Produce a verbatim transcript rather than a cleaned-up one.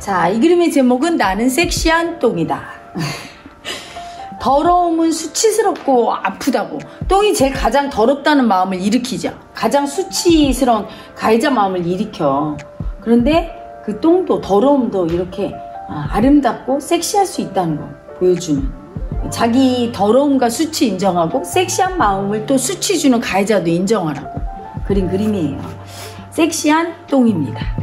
자, 이 그림의 제목은 나는 섹시한 똥이다. 더러움은 수치스럽고 아프다고. 똥이 제 가장 더럽다는 마음을 일으키죠. 가장 수치스러운 가해자 마음을 일으켜. 그런데 그 똥도 더러움도 이렇게 아름답고 섹시할 수 있다는 거 보여주는. 자기 더러움과 수치 인정하고 섹시한 마음을 또 수치 주는 가해자도 인정하라고 그린 그림이에요. 섹시한 똥입니다.